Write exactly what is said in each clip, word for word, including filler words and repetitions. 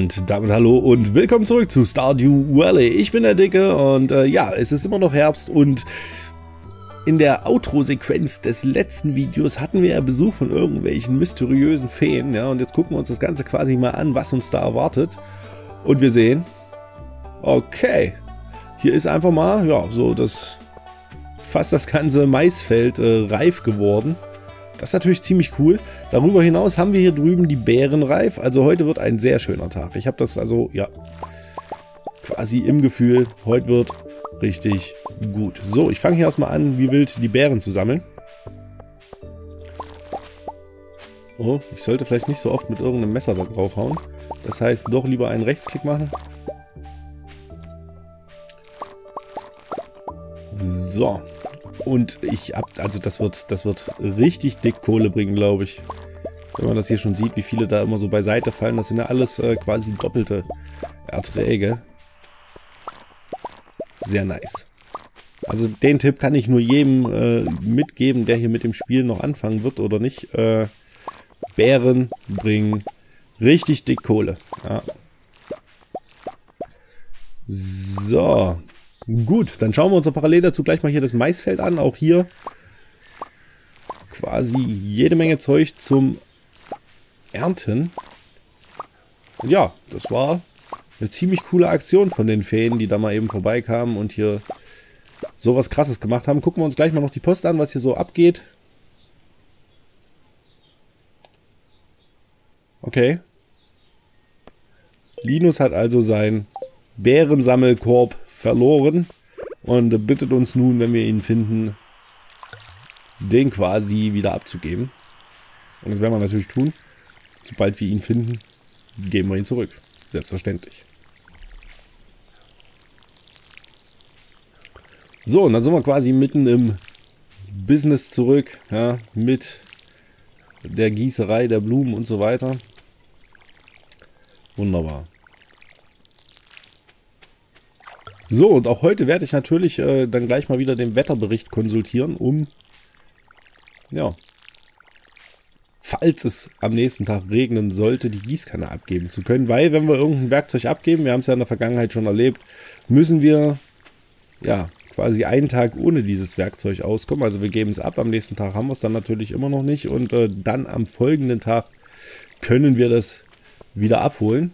Und damit hallo und willkommen zurück zu Stardew Valley. Ich bin der Dicke und äh, ja, es ist immer noch Herbst und in der Outro-Sequenz des letzten Videos hatten wir ja Besuch von irgendwelchen mysteriösen Feen, ja, und jetzt gucken wir uns das Ganze quasi mal an, was uns da erwartet. Und wir sehen, okay, hier ist einfach mal, ja, so das, fast das ganze Maisfeld äh, reif geworden. Das ist natürlich ziemlich cool. Darüber hinaus haben wir hier drüben die Beeren reif. Also heute wird ein sehr schöner Tag. Ich habe das also, ja, quasi im Gefühl, heute wird richtig gut. So, ich fange hier erstmal an, wie wild die Beeren zu sammeln. Oh, ich sollte vielleicht nicht so oft mit irgendeinem Messer da draufhauen. Das heißt, doch lieber einen Rechtsklick machen. So. Und ich ab, also das wird, das wird richtig dick Kohle bringen, glaube ich. Wenn man das hier schon sieht, wie viele da immer so beiseite fallen. Das sind ja alles äh, quasi doppelte Erträge. Sehr nice. Also den Tipp kann ich nur jedem äh, mitgeben, der hier mit dem Spiel noch anfangen wird oder nicht. Äh, Beeren bringen richtig dick Kohle. Ja. So. Gut, dann schauen wir uns parallel dazu gleich mal hier das Maisfeld an. Auch hier quasi jede Menge Zeug zum Ernten. Und ja, das war eine ziemlich coole Aktion von den Feen, die da mal eben vorbeikamen und hier sowas Krasses gemacht haben. Gucken wir uns gleich mal noch die Post an, was hier so abgeht. Okay. Linus hat also seinen Bärensammelkorb verloren und bittet uns nun, wenn wir ihn finden, den quasi wieder abzugeben. Und das werden wir natürlich tun. Sobald wir ihn finden, geben wir ihn zurück. Selbstverständlich. So, und dann sind wir quasi mitten im Business zurück, ja, mit der Gießerei, der Blumen und so weiter. Wunderbar. So, und auch heute werde ich natürlich äh, dann gleich mal wieder den Wetterbericht konsultieren, um, ja, falls es am nächsten Tag regnen sollte, die Gießkanne abgeben zu können. Weil, wenn wir irgendein Werkzeug abgeben, wir haben es ja in der Vergangenheit schon erlebt, müssen wir, ja, quasi einen Tag ohne dieses Werkzeug auskommen. Also wir geben es ab, am nächsten Tag haben wir es dann natürlich immer noch nicht und äh, dann am folgenden Tag können wir das wieder abholen.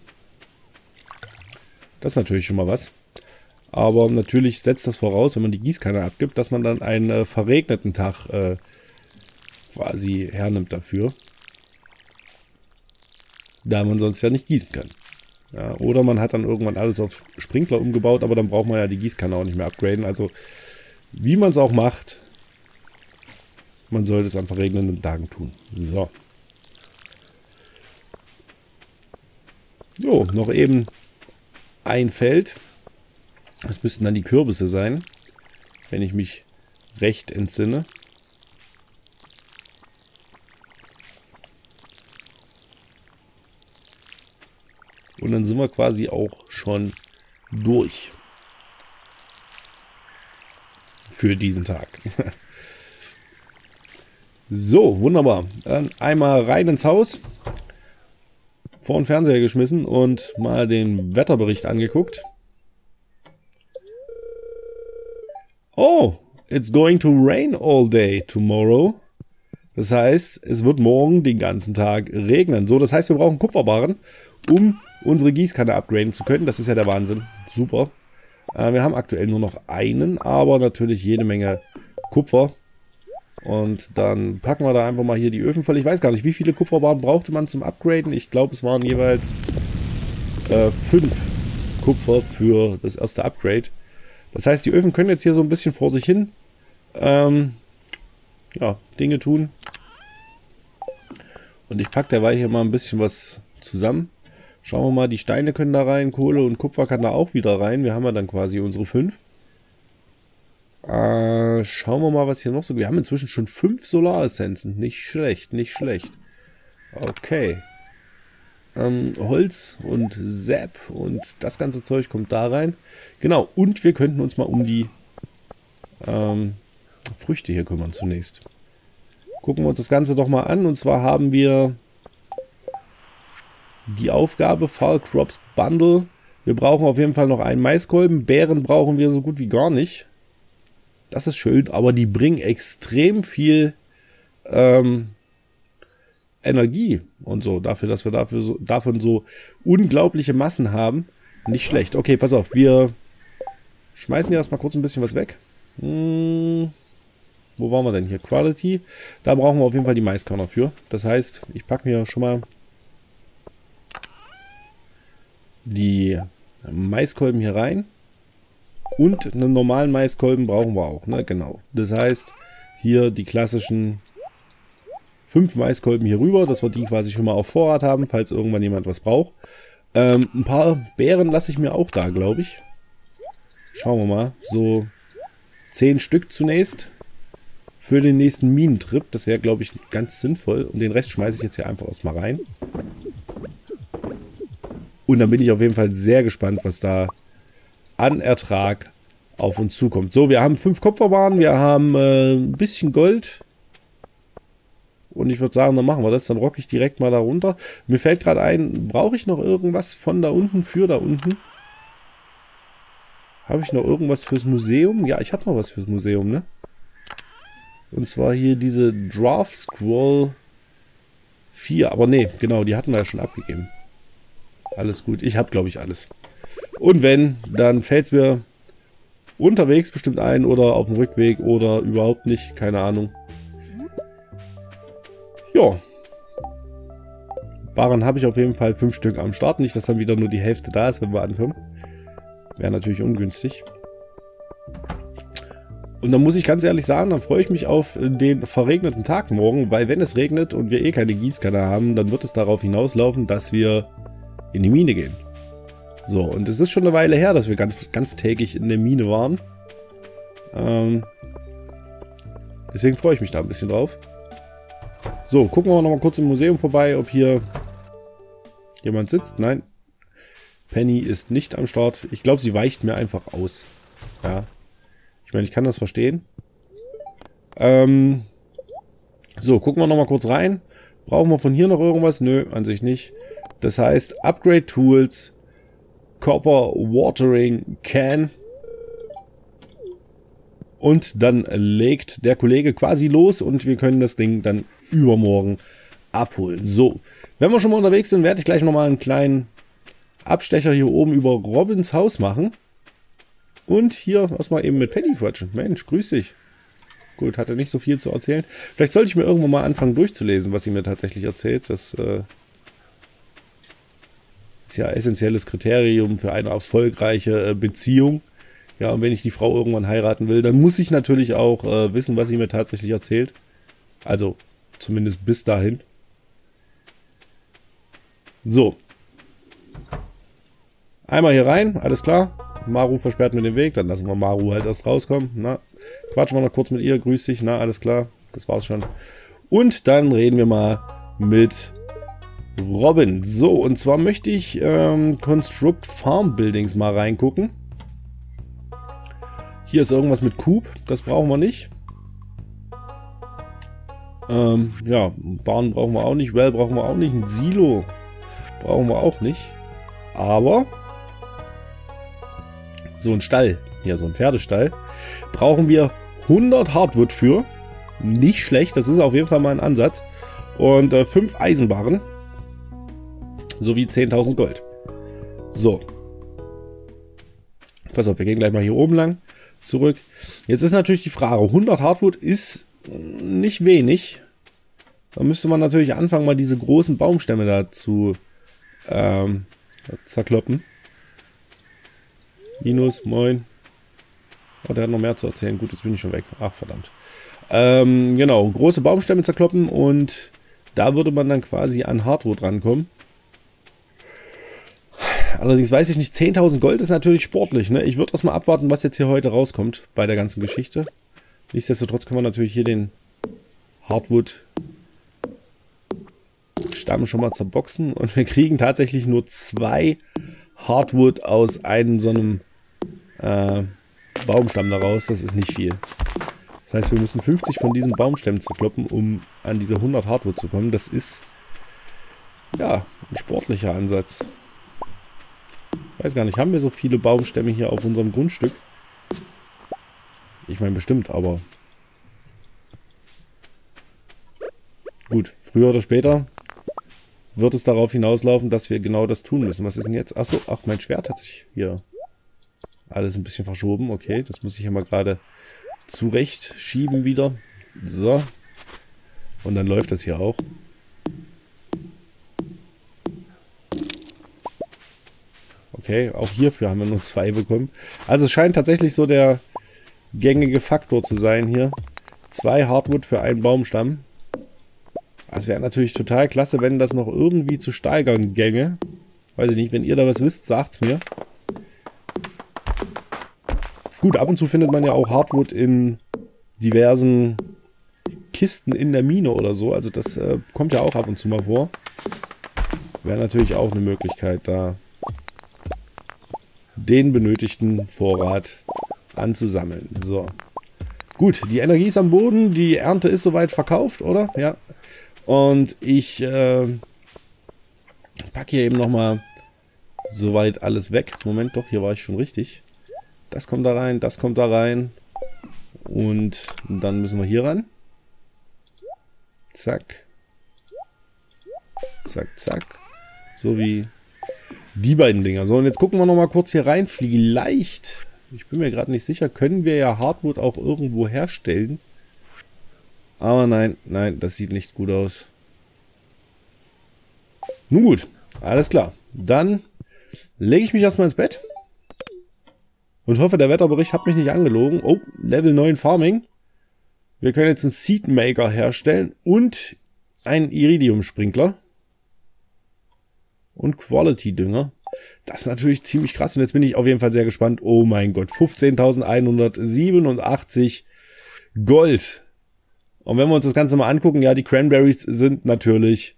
Das ist natürlich schon mal was. Aber natürlich setzt das voraus, wenn man die Gießkanne abgibt, dass man dann einen äh, verregneten Tag äh, quasi hernimmt dafür. Da man sonst ja nicht gießen kann. Ja, oder man hat dann irgendwann alles auf Sprinkler umgebaut, aber dann braucht man ja die Gießkanne auch nicht mehr upgraden. Also wie man es auch macht, man sollte es an verregnenden Tagen tun. So. Jo, noch eben ein Feld. Das müssten dann die Kürbisse sein, wenn ich mich recht entsinne. Und dann sind wir quasi auch schon durch. Für diesen Tag. So, wunderbar. Dann einmal rein ins Haus. Vor den Fernseher geschmissen und mal den Wetterbericht angeguckt. Oh, it's going to rain all day tomorrow. Das heißt, es wird morgen den ganzen Tag regnen. So, das heißt, wir brauchen Kupferbarren, um unsere Gießkanne upgraden zu können. Das ist ja der Wahnsinn. Super. Äh, wir haben aktuell nur noch einen, aber natürlich jede Menge Kupfer. Und dann packen wir da einfach mal hier die Öfen voll. Ich weiß gar nicht, wie viele Kupferbarren brauchte man zum Upgraden. Ich glaube, es waren jeweils äh, fünf Kupfer für das erste Upgrade. Das heißt, die Öfen können jetzt hier so ein bisschen vor sich hin ähm, ja, Dinge tun. Und ich packe derweil hier mal ein bisschen was zusammen. Schauen wir mal, die Steine können da rein, Kohle und Kupfer kann da auch wieder rein. Wir haben ja dann quasi unsere fünf. Äh, schauen wir mal, was hier noch so... Wir haben inzwischen schon fünf Solaressenzen. Nicht schlecht, nicht schlecht. Okay. Ähm, Holz und Sap und das ganze Zeug kommt da rein. Genau, und wir könnten uns mal um die ähm, Früchte hier kümmern zunächst. Gucken wir uns das Ganze doch mal an. Und zwar haben wir die Aufgabe Fall Crops Bundle. Wir brauchen auf jeden Fall noch einen Maiskolben. Beeren brauchen wir so gut wie gar nicht. Das ist schön, aber die bringen extrem viel ähm, Energie und so. Dafür, dass wir dafür so, davon so unglaubliche Massen haben. Nicht schlecht. Okay, pass auf. Wir schmeißen hier erstmal kurz ein bisschen was weg. Hm, wo waren wir denn hier? Quality. Da brauchen wir auf jeden Fall die Maiskörner für. Das heißt, ich packe mir schon mal die Maiskolben hier rein. Und einen normalen Maiskolben brauchen wir auch, ne? Genau. Das heißt, hier die klassischen fünf Maiskolben hier rüber, dass wir die quasi schon mal auf Vorrat haben, falls irgendwann jemand was braucht. Ähm, ein paar Beeren lasse ich mir auch da, glaube ich. Schauen wir mal. So zehn Stück zunächst für den nächsten Minentrip. Das wäre, glaube ich, ganz sinnvoll. Und den Rest schmeiße ich jetzt hier einfach erstmal rein. Und dann bin ich auf jeden Fall sehr gespannt, was da an Ertrag auf uns zukommt. So, wir haben fünf Kupferbahnen, wir haben äh, ein bisschen Gold. Und ich würde sagen, dann machen wir das. Dann rocke ich direkt mal da runter. Mir fällt gerade ein, brauche ich noch irgendwas von da unten für da unten? Habe ich noch irgendwas fürs Museum? Ja, ich habe noch was fürs Museum, ne? Und zwar hier diese Draft Scroll vier. Aber nee, genau, die hatten wir ja schon abgegeben. Alles gut. Ich habe, glaube ich, alles. Und wenn, dann fällt es mir unterwegs bestimmt ein oder auf dem Rückweg oder überhaupt nicht. Keine Ahnung. Ja. Waren habe ich auf jeden Fall fünf Stück am Start. Nicht, dass dann wieder nur die Hälfte da ist, wenn wir ankommen. Wäre natürlich ungünstig. Und dann muss ich ganz ehrlich sagen, dann freue ich mich auf den verregneten Tag morgen, weil wenn es regnet und wir eh keine Gießkanne haben, dann wird es darauf hinauslaufen, dass wir in die Mine gehen. So, und es ist schon eine Weile her, dass wir ganz, ganz täglich in der Mine waren. Ähm, deswegen freue ich mich da ein bisschen drauf. So, gucken wir noch mal kurz im Museum vorbei, ob hier jemand sitzt. Nein, Penny ist nicht am Start. Ich glaube, sie weicht mir einfach aus. Ja, ich meine, ich kann das verstehen. Ähm, so, gucken wir noch mal kurz rein. Brauchen wir von hier noch irgendwas? Nö, an sich nicht. Das heißt, Upgrade Tools, Copper Watering Can. Und dann legt der Kollege quasi los und wir können das Ding dann übermorgen abholen. So, wenn wir schon mal unterwegs sind, werde ich gleich nochmal einen kleinen Abstecher hier oben über Robins Haus machen. Und hier erstmal eben mit Penny quatschen. Mensch, grüß dich. Gut, hat er nicht so viel zu erzählen. Vielleicht sollte ich mir irgendwo mal anfangen durchzulesen, was sie mir tatsächlich erzählt. Das äh, ist ja essentielles Kriterium für eine erfolgreiche äh, Beziehung. Ja, und wenn ich die Frau irgendwann heiraten will, dann muss ich natürlich auch äh, wissen, was sie mir tatsächlich erzählt. Also, zumindest bis dahin. So. Einmal hier rein, alles klar. Maru versperrt mir den Weg, dann lassen wir Maru halt erst rauskommen. Na, quatschen wir noch kurz mit ihr, grüß dich, na, alles klar, das war's schon. Und dann reden wir mal mit Robin. So, und zwar möchte ich ähm, Construct Farm Buildings mal reingucken. Hier ist irgendwas mit Coop, das brauchen wir nicht. Ähm, ja, Bahn brauchen wir auch nicht, Well brauchen wir auch nicht, ein Silo brauchen wir auch nicht. Aber so ein Stall, ja, so ein Pferdestall, brauchen wir hundert Hardwood für. Nicht schlecht, das ist auf jeden Fall mal ein Ansatz. Und äh, fünf Eisenbarren sowie zehntausend Gold. So. Pass auf, wir gehen gleich mal hier oben lang zurück. Jetzt ist natürlich die Frage, hundert Hardwood ist nicht wenig. Da müsste man natürlich anfangen, mal diese großen Baumstämme da zu ähm, zerkloppen. Linus, moin. Oh, der hat noch mehr zu erzählen. Gut, jetzt bin ich schon weg. Ach, verdammt. Ähm, genau, große Baumstämme zerkloppen und da würde man dann quasi an Hardwood rankommen. Allerdings weiß ich nicht, zehntausend Gold ist natürlich sportlich, ne? Ich würde erstmal abwarten, was jetzt hier heute rauskommt bei der ganzen Geschichte. Nichtsdestotrotz kann man natürlich hier den Hardwood-Stamm schon mal zerboxen und wir kriegen tatsächlich nur zwei Hardwood aus einem so einem äh, Baumstamm daraus, das ist nicht viel. Das heißt, wir müssen fünfzig von diesen Baumstämmen zerkloppen, um an diese hundert Hardwood zu kommen. Das ist Ja, ein sportlicher Ansatz. Ich weiß gar nicht, haben wir so viele Baumstämme hier auf unserem Grundstück? Ich meine bestimmt, aber... Gut, früher oder später wird es darauf hinauslaufen, dass wir genau das tun müssen. Was ist denn jetzt? Achso, ach, mein Schwert hat sich hier alles ein bisschen verschoben. Okay, das muss ich hier mal gerade zurecht schieben wieder. So. Und dann läuft das hier auch. Okay, auch hierfür haben wir nur zwei bekommen. Also es scheint tatsächlich so der gängige Faktor zu sein hier. Zwei Hardwood für einen Baumstamm. Das wäre natürlich total klasse, wenn das noch irgendwie zu steigern gänge. Weiß ich nicht, wenn ihr da was wisst, sagt's mir. Gut, ab und zu findet man ja auch Hardwood in diversen Kisten in der Mine oder so. Also das äh, kommt ja auch ab und zu mal vor. Wäre natürlich auch eine Möglichkeit, da den benötigten Vorrat anzusammeln. So. Gut, die Energie ist am Boden, die Ernte ist soweit verkauft, oder? Ja. Und ich äh, packe hier eben nochmal soweit alles weg. Moment, doch, hier war ich schon richtig. Das kommt da rein, das kommt da rein. Und dann müssen wir hier ran. Zack. Zack, zack. So wie die beiden Dinger. So, und jetzt gucken wir nochmal kurz hier rein. Vielleicht, ich bin mir gerade nicht sicher, können wir ja Hardwood auch irgendwo herstellen. Aber nein, nein, das sieht nicht gut aus. Nun gut, alles klar. Dann lege ich mich erstmal ins Bett. Und hoffe, der Wetterbericht hat mich nicht angelogen. Oh, Level neun Farming. Wir können jetzt einen Seedmaker herstellen und einen Iridium-Sprinkler. Und Quality-Dünger. Das ist natürlich ziemlich krass. Und jetzt bin ich auf jeden Fall sehr gespannt. Oh mein Gott, fünfzehntausendeinhundertsiebenundachtzig Gold. Und wenn wir uns das Ganze mal angucken, ja, die Cranberries sind natürlich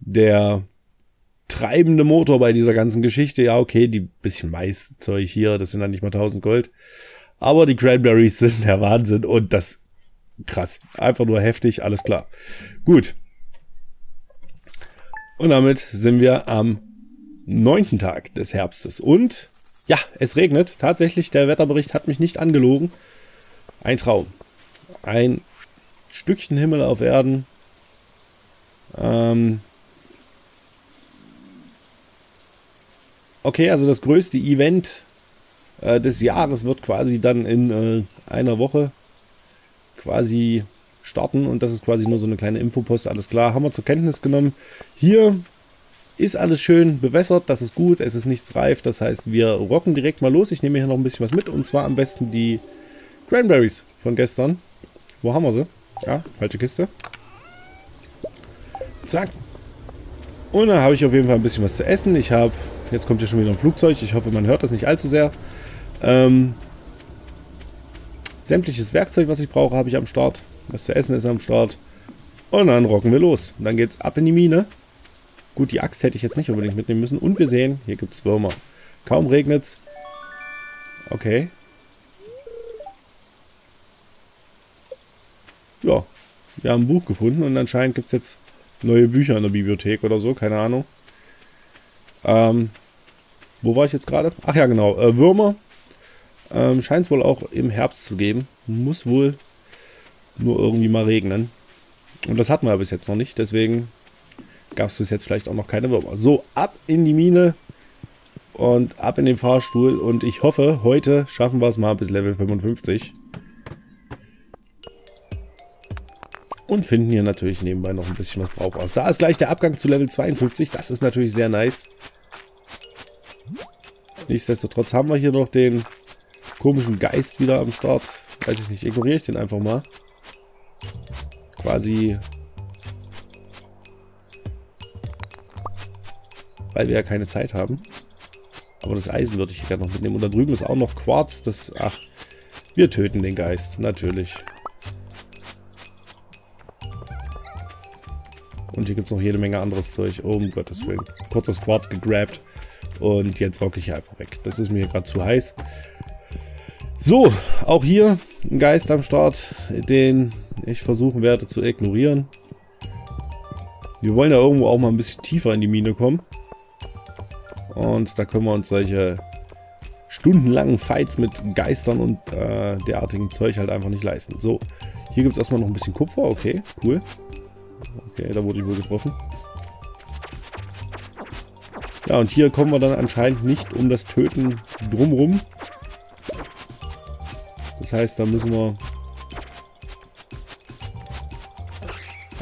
der treibende Motor bei dieser ganzen Geschichte. Ja, okay, die bisschen Maiszeug hier, das sind dann nicht mal tausend Gold. Aber die Cranberries sind der Wahnsinn und das krass. Einfach nur heftig, alles klar. Gut. Und damit sind wir am neunten Tag des Herbstes. Und ja, es regnet. Tatsächlich, der Wetterbericht hat mich nicht angelogen. Ein Traum. Ein Stückchen Himmel auf Erden. Ähm okay, also das größte Event äh, des Jahres wird quasi dann in äh, einer Woche quasi starten. Und das ist quasi nur so eine kleine Infopost. Alles klar, haben wir zur Kenntnis genommen. Hier ist alles schön bewässert. Das ist gut, es ist nichts reif. Das heißt, wir rocken direkt mal los. Ich nehme hier noch ein bisschen was mit. Und zwar am besten die Cranberries von gestern. Wo haben wir sie? Ja, falsche Kiste. Zack. Und dann habe ich auf jeden Fall ein bisschen was zu essen. Ich habe... Jetzt kommt hier schon wieder ein Flugzeug. Ich hoffe, man hört das nicht allzu sehr. Ähm, sämtliches Werkzeug, was ich brauche, habe ich am Start. Was zu essen ist am Start. Und dann rocken wir los. Und dann geht's ab in die Mine. Gut, die Axt hätte ich jetzt nicht unbedingt mitnehmen müssen. Und wir sehen, hier gibt es Würmer. Kaum regnet's. Okay. Ja, wir haben ein Buch gefunden und anscheinend gibt es jetzt neue Bücher in der Bibliothek oder so, keine Ahnung. Ähm, wo war ich jetzt gerade? Ach ja, genau, äh, Würmer. Ähm, scheint es wohl auch im Herbst zu geben. Muss wohl nur irgendwie mal regnen. Und das hatten wir bis jetzt noch nicht, deswegen gab es bis jetzt vielleicht auch noch keine Würmer. So, ab in die Mine und ab in den Fahrstuhl. Und ich hoffe, heute schaffen wir es mal bis Level fünfundfünfzig. Und finden hier natürlich nebenbei noch ein bisschen was Brauchbares. Da ist gleich der Abgang zu Level zweiundfünfzig. Das ist natürlich sehr nice. Nichtsdestotrotz haben wir hier noch den komischen Geist wieder am Start. Weiß ich nicht, ignoriere ich den einfach mal. Quasi. Weil wir ja keine Zeit haben. Aber das Eisen würde ich hier gerne noch mitnehmen. Und da drüben ist auch noch Quarz. Das, ach, wir töten den Geist, natürlich. Und hier gibt es noch jede Menge anderes Zeug. Oh, um Gottes Willen. Kurz das Quarz gegrabt. Und jetzt rocke ich hier einfach weg. Das ist mir hier gerade zu heiß. So, auch hier ein Geist am Start, den ich versuchen werde zu ignorieren. Wir wollen ja irgendwo auch mal ein bisschen tiefer in die Mine kommen. Und da können wir uns solche stundenlangen Fights mit Geistern und äh, derartigem Zeug halt einfach nicht leisten. So, hier gibt es erstmal noch ein bisschen Kupfer. Okay, cool. Okay, da wurde ich wohl getroffen. Ja, und hier kommen wir dann anscheinend nicht um das Töten drumrum. Das heißt, da müssen wir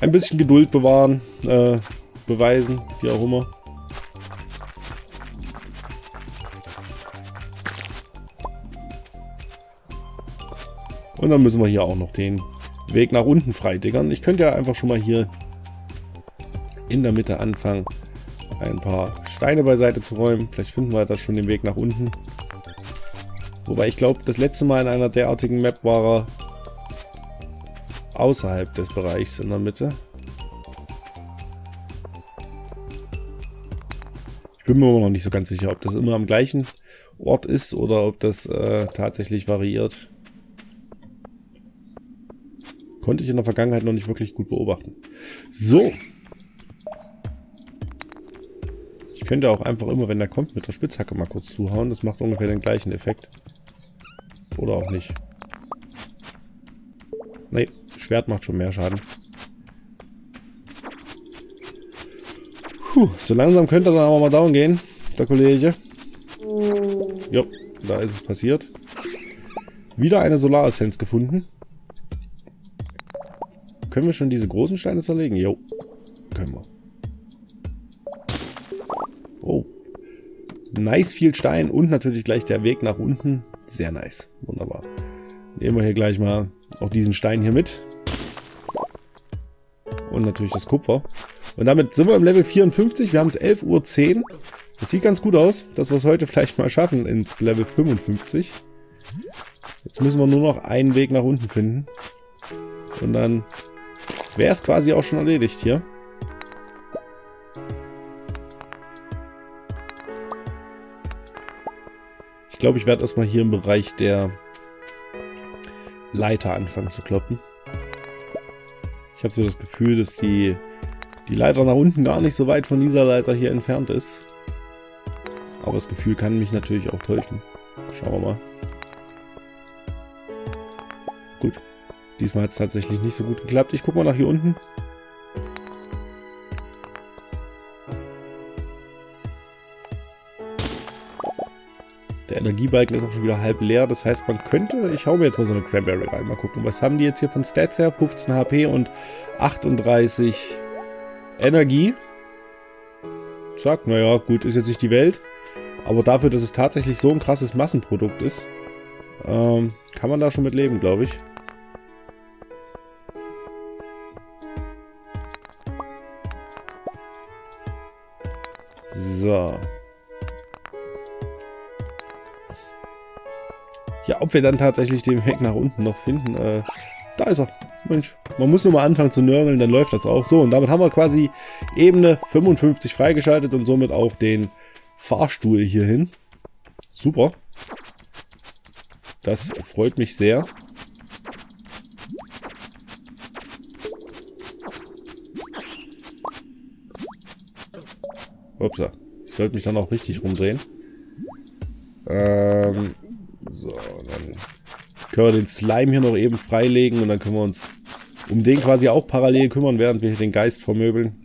ein bisschen Geduld bewahren, äh, beweisen, wie auch immer. Und dann müssen wir hier auch noch den Weg nach unten freitickern. Ich könnte ja einfach schon mal hier in der Mitte anfangen, ein paar Steine beiseite zu räumen. Vielleicht finden wir da schon den Weg nach unten. Wobei ich glaube, das letzte Mal in einer derartigen Map war er außerhalb des Bereichs in der Mitte. Ich bin mir immer noch nicht so ganz sicher, ob das immer am gleichen Ort ist oder ob das äh, tatsächlich variiert. Konnte ich in der Vergangenheit noch nicht wirklich gut beobachten. So. Ich könnte auch einfach immer, wenn der kommt, mit der Spitzhacke mal kurz zuhauen. Das macht ungefähr den gleichen Effekt. Oder auch nicht. Nee, Schwert macht schon mehr Schaden. Puh, so langsam könnte er dann auch mal down gehen, der Kollege. Jo, da ist es passiert. Wieder eine Solaressenz gefunden. Können wir schon diese großen Steine zerlegen? Jo, können wir. Oh. Nice, viel Stein und natürlich gleich der Weg nach unten. Sehr nice. Wunderbar. Nehmen wir hier gleich mal auch diesen Stein hier mit. Und natürlich das Kupfer. Und damit sind wir im Level vierundfünfzig. Wir haben es elf Uhr zehn. Das sieht ganz gut aus, dass wir es heute vielleicht mal schaffen ins Level fünfundfünfzig. Jetzt müssen wir nur noch einen Weg nach unten finden. Und dann wäre es quasi auch schon erledigt hier. Ich glaube, ich werde erstmal hier im Bereich der Leiter anfangen zu kloppen. Ich habe so das Gefühl, dass die, die Leiter nach unten gar nicht so weit von dieser Leiter hier entfernt ist. Aber das Gefühl kann mich natürlich auch täuschen. Schauen wir mal. Gut. Diesmal hat es tatsächlich nicht so gut geklappt. Ich gucke mal nach hier unten. Der Energiebalken ist auch schon wieder halb leer. Das heißt, man könnte... Ich hau mir jetzt mal so eine Cranberry rein. Mal gucken, was haben die jetzt hier von Stats her? fünfzehn H P und achtunddreißig Energie. Zack, naja, gut, ist jetzt nicht die Welt. Aber dafür, dass es tatsächlich so ein krasses Massenprodukt ist, ähm, kann man da schon mit leben, glaube ich. So. Ja, ob wir dann tatsächlich den Weg nach unten noch finden, äh, da ist er. Mensch, man muss nur mal anfangen zu nörgeln, dann läuft das auch. So, und damit haben wir quasi Ebene fünfundfünfzig freigeschaltet und somit auch den Fahrstuhl hierhin. Super. Das freut mich sehr. Upsa, ich sollte mich dann auch richtig rumdrehen. Ähm, so, dann können wir den Slime hier noch eben freilegen und dann können wir uns um den quasi auch parallel kümmern, während wir hier den Geist vermöbeln.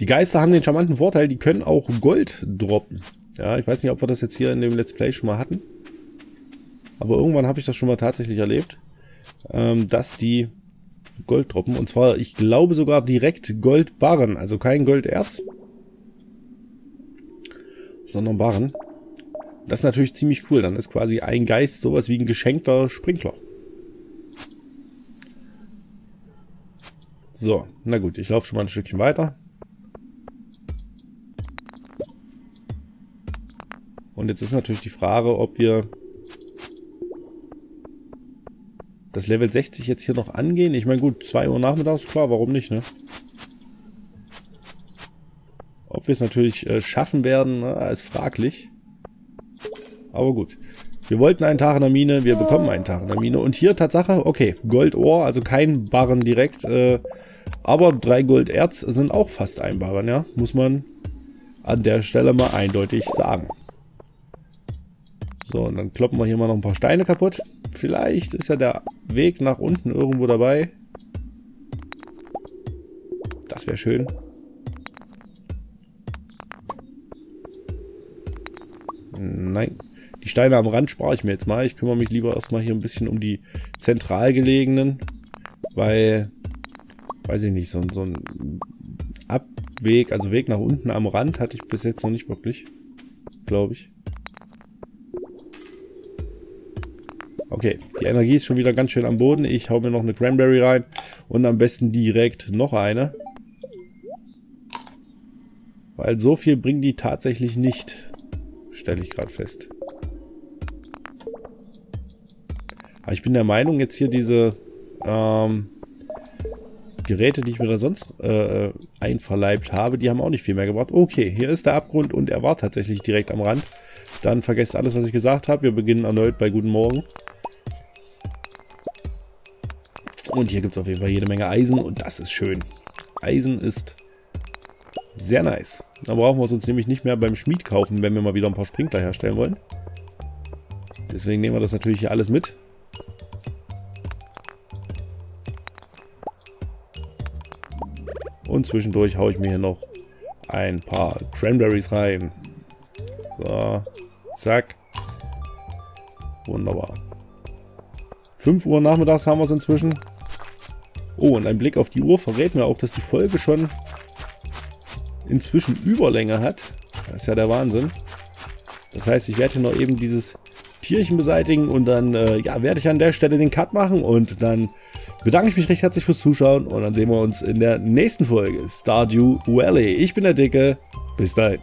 Die Geister haben den charmanten Vorteil, die können auch Gold droppen. Ja, ich weiß nicht, ob wir das jetzt hier in dem Let's Play schon mal hatten. Aber irgendwann habe ich das schon mal tatsächlich erlebt, ähm, dass die... Gold droppen. Und zwar, ich glaube sogar direkt Goldbarren. Also kein Golderz, sondern Barren. Das ist natürlich ziemlich cool. Dann ist quasi ein Geist sowas wie ein geschenkter Sprinkler. So, na gut. Ich laufe schon mal ein Stückchen weiter. Und jetzt ist natürlich die Frage, ob wir... das Level sechzig jetzt hier noch angehen? Ich meine, gut, zwei Uhr nachmittags, klar, warum nicht, ne? Ob wir es natürlich äh, schaffen werden, na, ist fraglich. Aber gut. Wir wollten einen Tag in der Mine, wir bekommen einen Tag in der Mine. Und hier, Tatsache, okay, Goldohr, also kein Barren direkt, äh, Aber drei Golderz sind auch fast einbaren, ja. Muss man an der Stelle mal eindeutig sagen. So, und dann kloppen wir hier mal noch ein paar Steine kaputt. Vielleicht ist ja der Weg nach unten irgendwo dabei. Das wäre schön. Nein. Die Steine am Rand spare ich mir jetzt mal. Ich kümmere mich lieber erstmal hier ein bisschen um die zentral gelegenen. Weil, weiß ich nicht, so, so ein Abweg, also Weg nach unten am Rand hatte ich bis jetzt noch nicht wirklich. Glaube ich. Okay, die Energie ist schon wieder ganz schön am Boden. Ich hau mir noch eine Cranberry rein. Und am besten direkt noch eine. Weil so viel bringen die tatsächlich nicht. Stelle ich gerade fest. Aber ich bin der Meinung, jetzt hier diese ähm, Geräte, die ich mir da sonst äh, einverleibt habe, die haben auch nicht viel mehr gebracht. Okay, hier ist der Abgrund und er war tatsächlich direkt am Rand. Dann vergesst alles, was ich gesagt habe. Wir beginnen erneut bei Guten Morgen. Und hier gibt es auf jeden Fall jede Menge Eisen und das ist schön. Eisen ist sehr nice. Da brauchen wir es uns nämlich nicht mehr beim Schmied kaufen, wenn wir mal wieder ein paar Sprinkler herstellen wollen. Deswegen nehmen wir das natürlich hier alles mit. Und zwischendurch haue ich mir hier noch ein paar Cranberries rein. So, zack. Wunderbar. fünf Uhr nachmittags haben wir es inzwischen. Oh, und ein Blick auf die Uhr verrät mir auch, dass die Folge schon inzwischen Überlänge hat. Das ist ja der Wahnsinn. Das heißt, ich werde hier noch eben dieses Tierchen beseitigen und dann äh, ja, werde ich an der Stelle den Cut machen und dann bedanke ich mich recht herzlich fürs Zuschauen und dann sehen wir uns in der nächsten Folge Stardew Valley. Ich bin der Dicke. Bis dahin.